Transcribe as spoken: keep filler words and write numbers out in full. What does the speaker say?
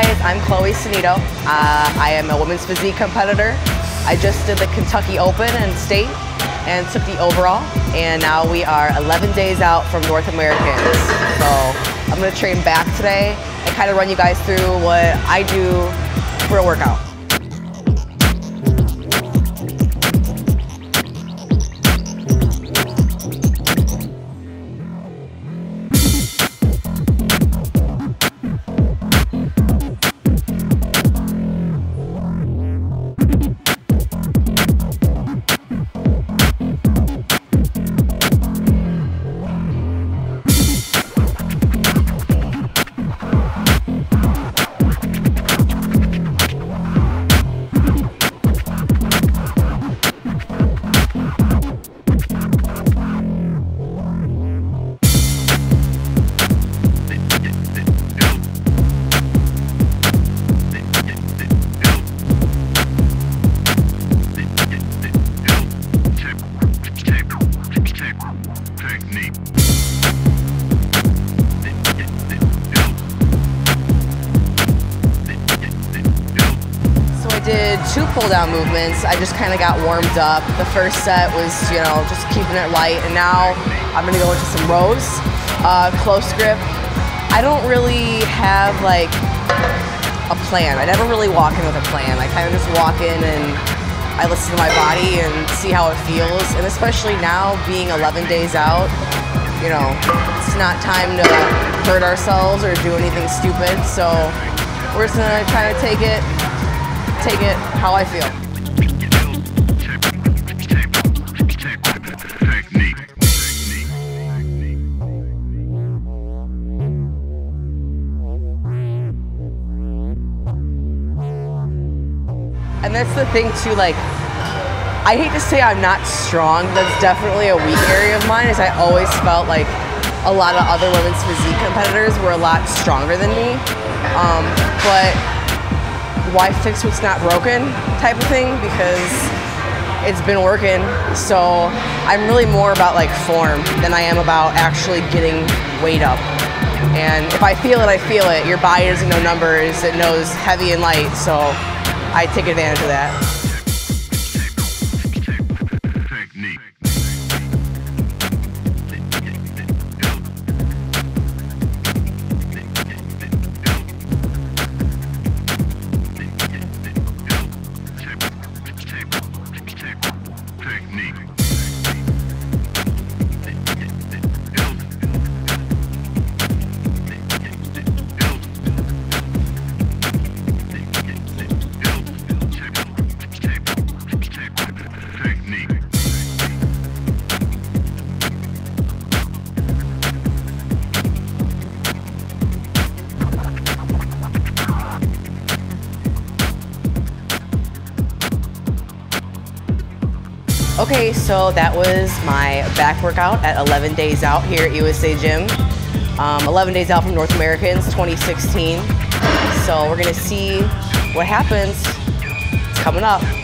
guys, I'm Chloe Sannito. Uh, I am a women's physique competitor. I just did the Kentucky Open and state and took the overall, and now we are eleven days out from North Americans. So I'm gonna train back today and kind of run you guys through what I do for a workout. Two pull-down movements. I just kind of got warmed up. The first set was, you know, just keeping it light, and now I'm gonna go into some rows. Uh, close grip. I don't really have like a plan. I never really walk in with a plan. I kind of just walk in and I listen to my body and see how it feels. And especially now, being eleven days out, you know, it's not time to hurt ourselves or do anything stupid. So we're just gonna try to take it. Take it how I feel. And that's the thing too, like, I hate to say I'm not strong, that's definitely a weak area of mine, is I always felt like a lot of other women's physique competitors were a lot stronger than me, um, but why fix what's not broken type of thing, because it's been working. So I'm really more about like form than I am about actually getting weight up. And if I feel it, I feel it. Your body doesn't know numbers, it knows heavy and light, so I take advantage of that. Okay, so that was my back workout at eleven days out here at U S A Gym. Um, eleven days out from North Americans twenty sixteen. So we're gonna see what happens. It's coming up.